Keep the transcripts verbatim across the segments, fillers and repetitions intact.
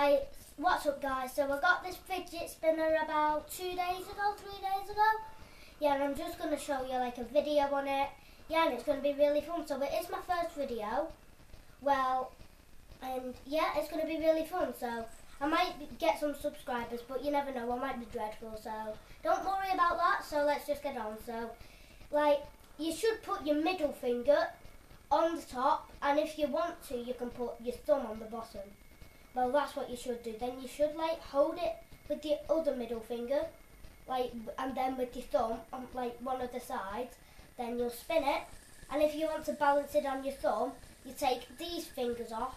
Hi, what's up guys? So I got this fidget spinner about two days ago, three days ago. Yeah, and I'm just going to show you like a video on it. Yeah, and it's going to be really fun. So it is my first video. Well, and yeah, it's going to be really fun. So I might get some subscribers, but you never know, I might be dreadful. So don't worry about that. So let's just get on. So, like, you should put your middle finger on the top, and if you want to, you can put your thumb on the bottom. Well, that's what you should do. Then you should like hold it with your other middle finger, like, and then with your thumb on like one of the sides. Then you'll spin it, and if you want to balance it on your thumb, you take these fingers off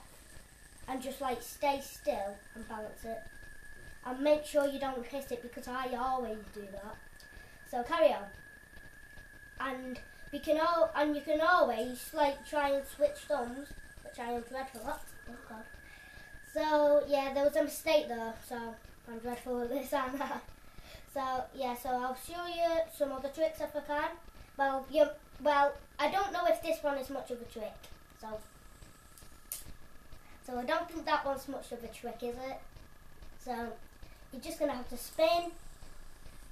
and just like stay still and balance it. And make sure you don't hit it, because I always do that. So carry on. And we can all and you can always like try and switch thumbs, which I am dreadful at. Oh God. So yeah, there was a mistake though, so I'm dreadful at this and that. So yeah, so I'll show you some other tricks if I can. Well, you, well, I don't know if this one is much of a trick, so so I don't think that one's much of a trick, is it? So you're just gonna have to spin,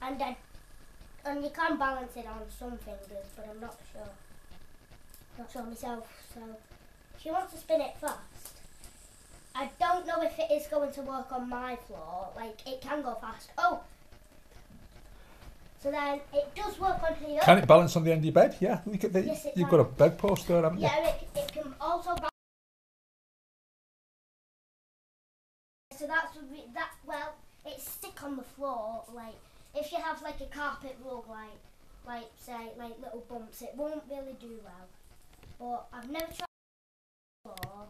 and then and you can balance it on some fingers, but I'm not sure, not sure myself. So if you want to spin it fast. I don't know if it is going to work on my floor, like it can go fast. Oh! So then it does work on here. Can it balance on the end of your bed? Yeah, look at the, yes, it you've can. Got a bed post there, haven't yeah, you? Yeah, it, it can also balance. So that's, that, well, it's stick on the floor, like if you have like a carpet rug, like, like say, like little bumps, it won't really do well. But I've never tried it before.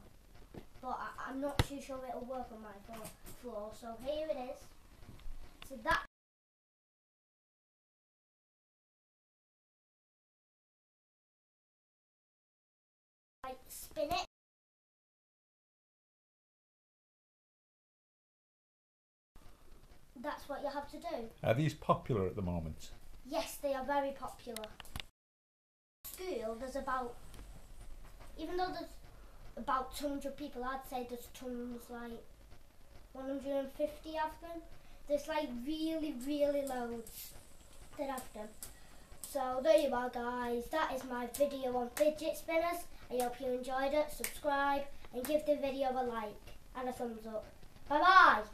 But I, I'm not too sure it'll work on my floor, floor, so here it is. So that. Like, spin it. That's what you have to do. Are these popular at the moment? Yes, they are very popular. At school, there's about, even though there's about two hundred people, I'd say there's tons, like one hundred fifty of them. There's like really, really loads that have them. So there you are guys, that is my video on fidget spinners. I hope you enjoyed it. Subscribe and give the video a like and a thumbs up. Bye bye!